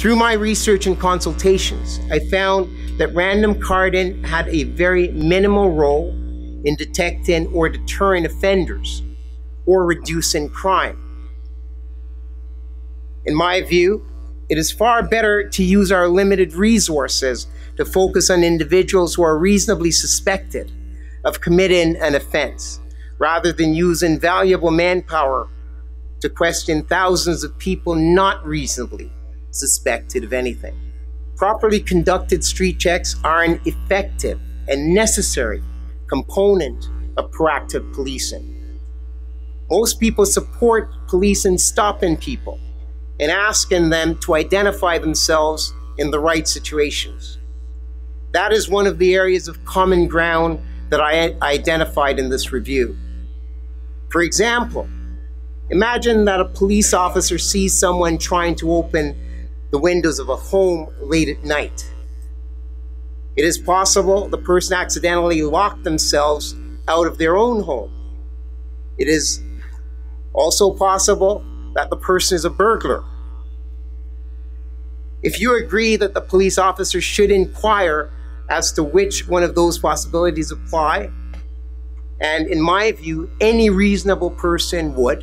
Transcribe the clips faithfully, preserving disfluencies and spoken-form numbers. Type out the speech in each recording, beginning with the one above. Through my research and consultations, I found that random carding had a very minimal role in detecting or deterring offenders or reducing crime. In my view, it is far better to use our limited resources to focus on individuals who are reasonably suspected of committing an offense, rather than using valuable manpower to question thousands of people not reasonably suspected of anything. Properly conducted street checks are an effective and necessary component of proactive policing. Most people support police in stopping people and asking them to identify themselves in the right situations. That is one of the areas of common ground that I identified in this review. For example, imagine that a police officer sees someone trying to open the windows of a home late at night. It is possible the person accidentally locked themselves out of their own home. It is also possible that the person is a burglar. If you agree that the police officer should inquire as to which one of those possibilities apply, and in my view, any reasonable person would,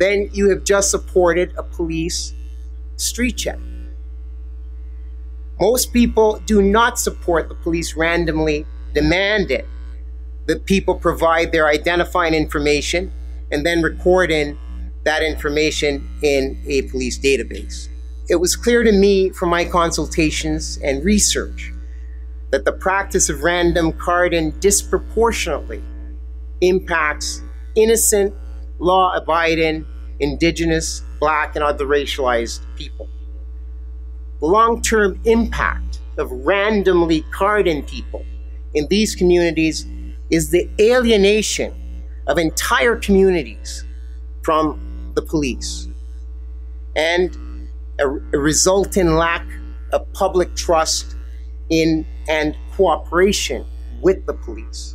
then you have just supported a police street check. Most people do not support the police randomly demanding that people provide their identifying information and then recording that information in a police database. It was clear to me from my consultations and research that the practice of random carding disproportionately impacts innocent, law-abiding, Indigenous, Black, and other racialized people. The long-term impact of randomly carding people in these communities is the alienation of entire communities from the police and a, a resulting lack of public trust in and cooperation with the police.